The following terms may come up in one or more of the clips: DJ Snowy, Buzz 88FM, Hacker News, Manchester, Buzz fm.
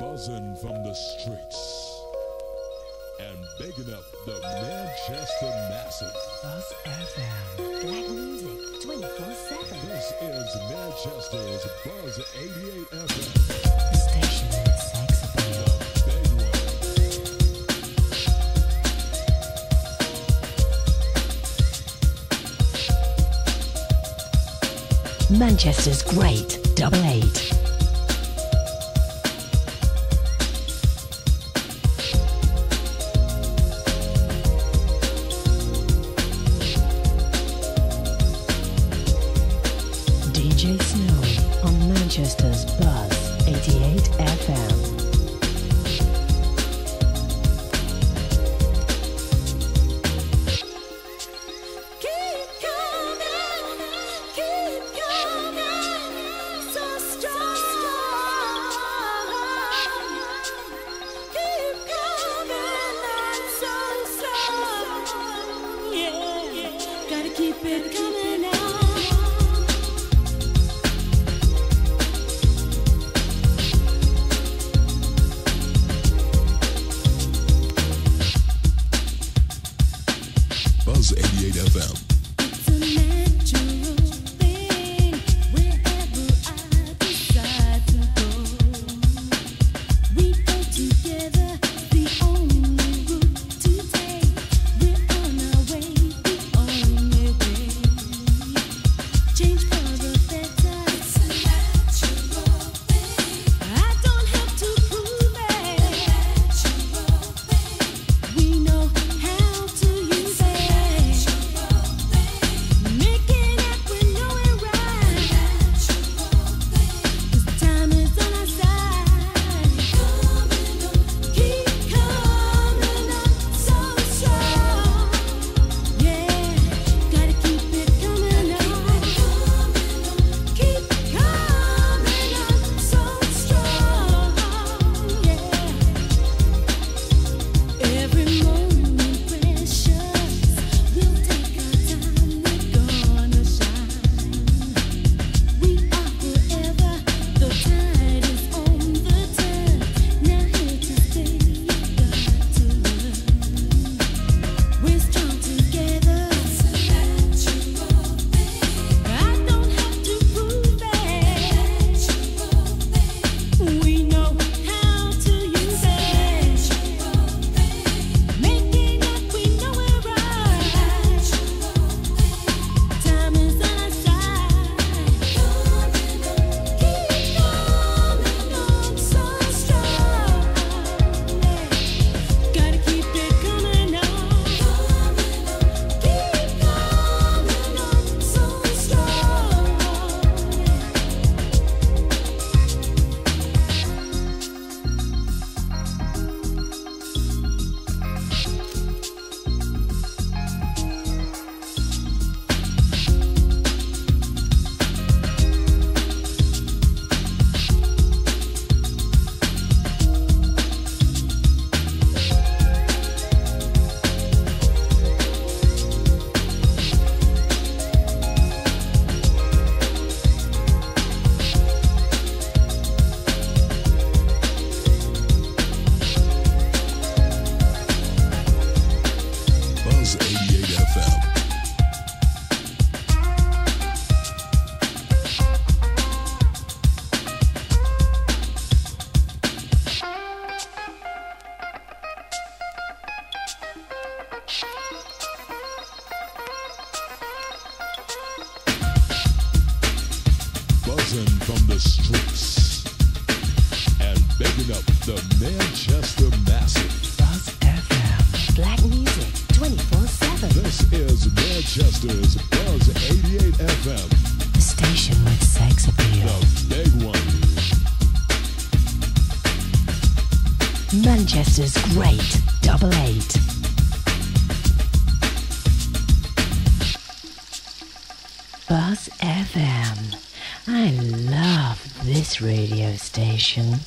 buzzing from the streets and bigging up the Manchester masses. Buzz FM, black music 24/7. This is Manchester's Buzz 88 FM. Station Sex. Manchester's great double eight. DJ Snowy on Manchester's Buzz 88 FM. From the streets and bigging up the Manchester masses. Buzz FM, black music 24/7. This is Manchester's Buzz 88 FM, the station with sex appeal. The big one. Manchester's great double eight. Buzz FM. I love this radio station.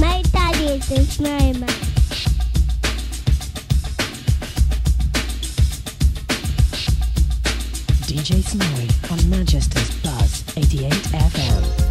My daddy is a snowman. DJ Snowy on Manchester's Buzz 88FM.